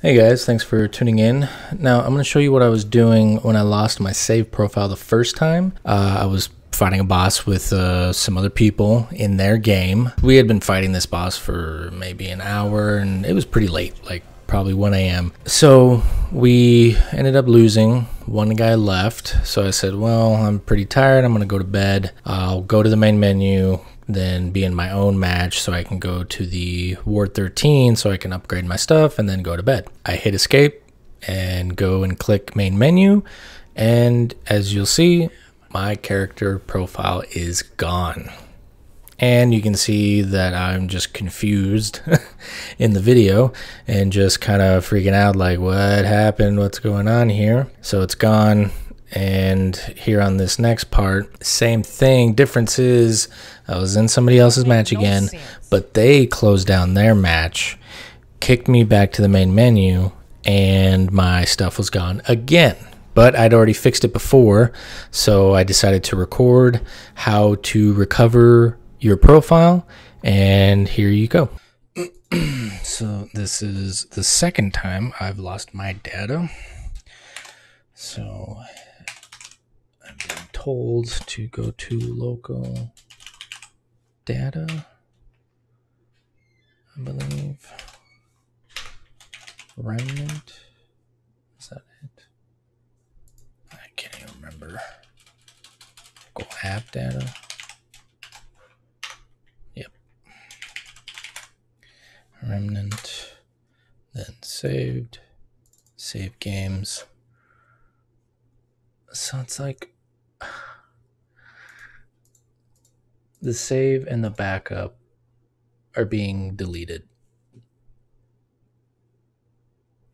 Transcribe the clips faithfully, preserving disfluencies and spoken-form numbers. Hey guys, thanks for tuning in. Now I'm going to show you what I was doing when I lost my save profile the first time. Uh, I was fighting a boss with uh, some other people in their game. We had been fighting this boss for maybe an hour and it was pretty late, like probably one A M So we ended up losing. One guy left. So I said, well, I'm pretty tired. I'm going to go to bed. I'll go to the main menu, then be in my own match so I can go to the Ward thirteen so I can upgrade my stuff and then go to bed. I hit escape and go and click main menu. And as you'll see, my character profile is gone. And you can see that I'm just confused in the video and just kind of freaking out like, what happened? What's going on here? So it's gone. And here on this next part, same thing. Difference is I was in somebody else's match again, but they closed down their match, kicked me back to the main menu, and my stuff was gone again. But I'd already fixed it before, so I decided to record how to recover your profile, and here you go. So this is the second time I've lost my data. So being told to go to local data, I believe. Remnant, is that it? I can't even remember. Local app data. Yep. Remnant, then saved, save games. So it's like the save and the backup are being deleted,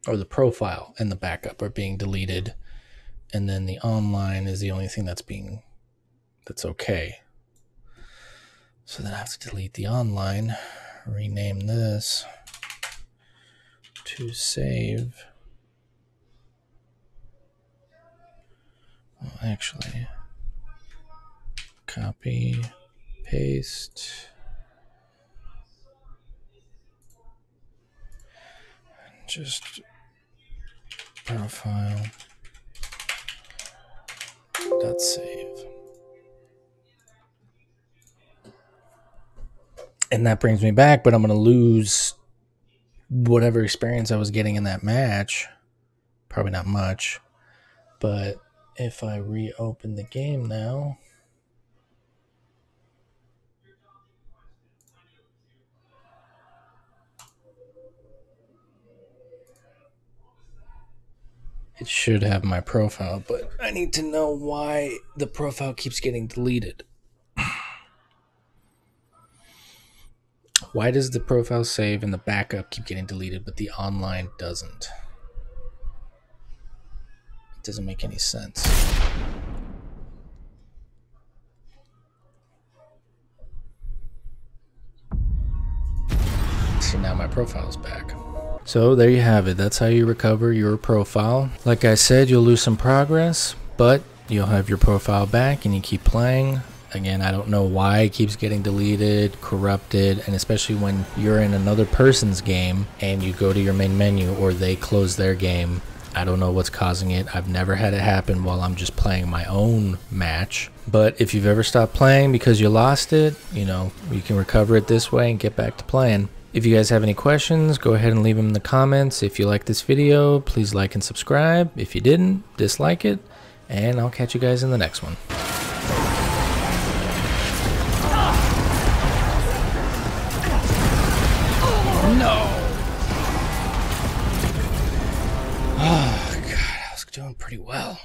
or the profile and the backup are being deleted, and then the online is the only thing that's being that's okay. So then I have to delete the online, rename this to save. Well, actually, copy, paste, and just profile dot save. And that brings me back, but I'm going to lose whatever experience I was getting in that match. Probably not much, but if I reopen the game now, it should have my profile, but I need to know why the profile keeps getting deleted. Why does the profile save and the backup keep getting deleted, but the online doesn't? Doesn't make any sense. See, now my profile's back. So there you have it. That's how you recover your profile. Like I said, you'll lose some progress, but you'll have your profile back and you keep playing. Again, I don't know why it keeps getting deleted, corrupted, and especially when you're in another person's game and you go to your main menu or they close their game. I don't know what's causing it. I've never had it happen while I'm just playing my own match. But if you've ever stopped playing because you lost it, you know, you can recover it this way and get back to playing. If you guys have any questions, go ahead and leave them in the comments. If you like this video, please like and subscribe. If you didn't, dislike it. And I'll catch you guys in the next one. No! Oh, God, I was doing pretty well.